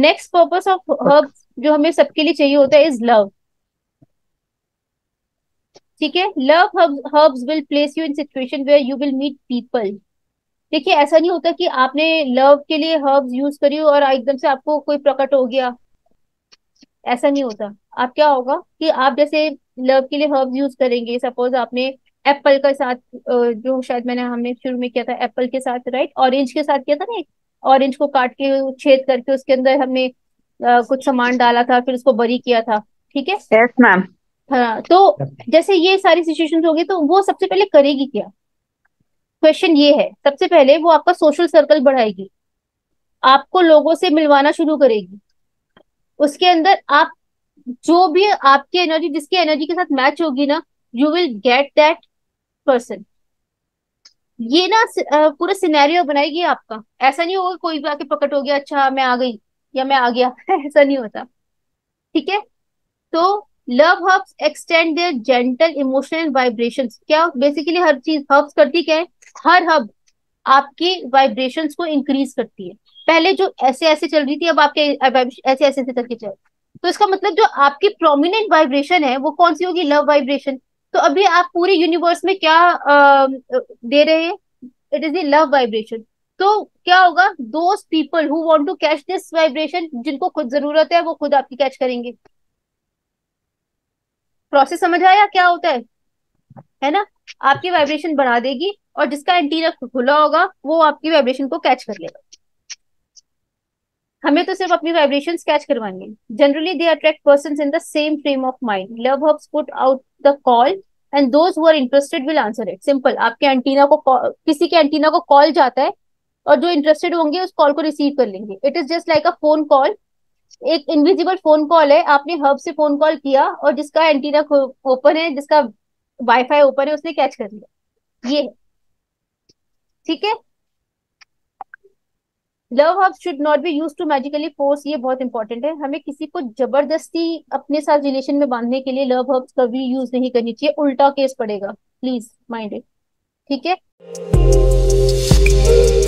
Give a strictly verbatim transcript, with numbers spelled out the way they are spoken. Next purpose of herbs जो हमें सबके लिए चाहिए होता है इज लव. ठीक है, love herbs will place you in situation where you will meet people. देखिए ऐसा नहीं होता कि आपने लव के लिए हर्ब्स यूज करी हो और एकदम से आपको कोई प्रकट हो गया, ऐसा नहीं होता. आप क्या होगा कि आप जैसे लव के लिए हर्ब्स यूज करेंगे, सपोज आपने एप्पल का साथ, जो शायद मैंने हमने शुरू में किया था एप्पल के साथ, राइट, ऑरेंज के साथ किया था ना, ऑरेंज को काट के छेद करके उसके अंदर हमने आ, कुछ सामान डाला था, फिर उसको बरी किया था. ठीक है, यस मैम. हाँ, तो जैसे ये सारी सिचुएशंस हो गई, तो वो सबसे पहले करेगी क्या, क्वेश्चन ये है. सबसे पहले वो आपका सोशल सर्कल बढ़ाएगी, आपको लोगों से मिलवाना शुरू करेगी. उसके अंदर आप जो भी आपकी एनर्जी जिसकी एनर्जी के साथ मैच होगी ना, you will get that person. ये ना पूरा सिनेरियो बनाएगी आपका. ऐसा नहीं होगा कोई भी आके पकड़ हो गया, अच्छा मैं आ गई या मैं आ गया, ऐसा नहीं होता. ठीक है, तो love herbs extend their gentle emotional vibrations. क्या बेसिकली हर चीज हर्ब्स करती क्या है, हर हर्ब आपकी वाइब्रेशंस को इंक्रीज करती है. पहले जो ऐसे ऐसे चल रही थी, अब आपके ऐसे ऐसे करके चल, तो इसका मतलब जो आपकी प्रोमिनेंट वाइब्रेशन है वो कौन सी होगी, लव वाइब्रेशन. तो अभी आप पूरे यूनिवर्स में क्या आ, दे रहे हैं, it is a love vibration. तो क्या होगा, those people who want to catch this vibration, जिनको खुद जरूरत है वो खुद आपकी कैच करेंगे. प्रोसेस समझ आया क्या होता है, है ना. आपकी वाइब्रेशन बढ़ा देगी और जिसका एंटीना खुला होगा वो आपकी वाइब्रेशन को कैच कर लेगा. हमें तो सिर्फ अपनी वाइब्रेशन कैच करवानी है. Generally they attract person in the same frame of mind. Love herbs put out the call and those who are interested will answer it. Simple, आपके एंटीना को किसी के एंटीना को कॉल जाता है और जो इंटरेस्टेड होंगे उस कॉल को रिसीव कर लेंगे. It is just like a phone call, एक इनविजिबल फोन कॉल है. आपने हर्ब से फोन कॉल किया और जिसका एंटीना ओपन है, जिसका वाईफाई ओपन है, उसने कैच कर लिया. ये ठीक है. Love herbs should not be used to magically force. ये बहुत इंपॉर्टेंट है, हमें किसी को जबरदस्ती अपने साथ रिलेशन में बांधने के लिए लव हर्ब्स कभी यूज नहीं करनी चाहिए, उल्टा केस पड़ेगा. Please mind it. ठीक है.